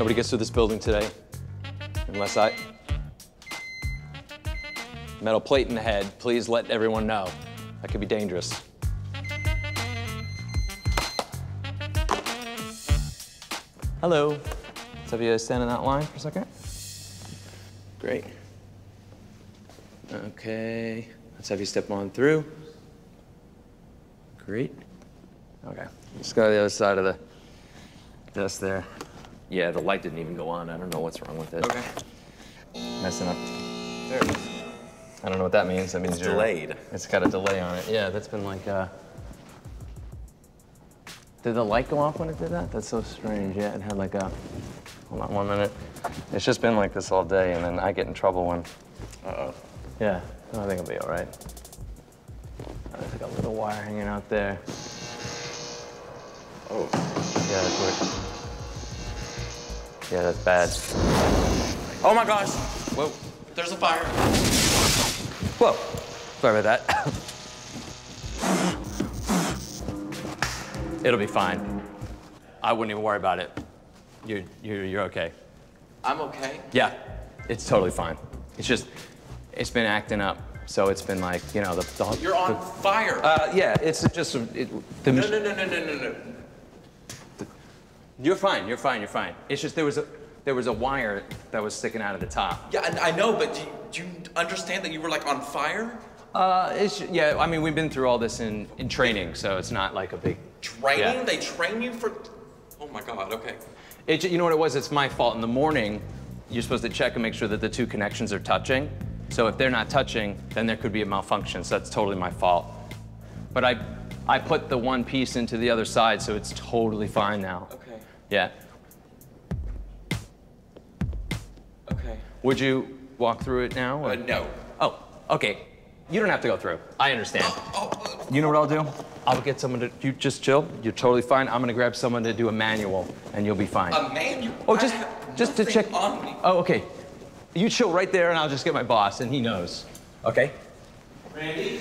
Nobody gets through this building today, unless I... Metal plate in the head, please let everyone know. That could be dangerous. Hello. Let's have you stand in that line for a second. Great. Okay, let's have you step on through. Great. Okay, let's go to the other side of the desk there. Yeah, the light didn't even go on. I don't know what's wrong with it. Okay. Messing up. There it is. I don't know what that means. That means it's delayed. It's got a delay on it. Yeah, that's been like, Did the light go off when it did that? That's so strange. Yeah, it had like a... Hold on 1 minute. It's just been like this all day, and then I get in trouble when... Uh-oh. Yeah, I think it'll be all right. There's like a little wire hanging out there. Oh. Yeah, that's weird. Yeah, that's bad. Oh my gosh! Whoa. There's a fire. Whoa. Sorry about that. It'll be fine. I wouldn't even worry about it. You're okay. I'm okay? Yeah, it's totally fine. It's just, it's been acting up. So it's been like, you know, the You're on fire. Yeah, it's just, no. You're fine. It's just there was a wire that was sticking out of the top. Yeah, I know, but do you understand that you were like on fire? Yeah, I mean, we've been through all this in training, so it's not like a big... Training? Yeah. They train you for... Oh my God, okay. You know what it was? It's my fault. In the morning, you're supposed to check and make sure that the two connections are touching. So if they're not touching, then there could be a malfunction, so that's totally my fault. But I put the one piece into the other side, so it's totally fine now. Okay. Yeah. Okay. Would you walk through it now? Or? No. Oh, okay. You don't have to go through. I understand. You know what I'll do? I'll get someone to, you just chill. You're totally fine. I'm gonna grab someone to do a manual and you'll be fine. A manual? Oh, just to check. On me. Oh, okay. You chill right there and I'll just get my boss and he knows. Okay? Randy?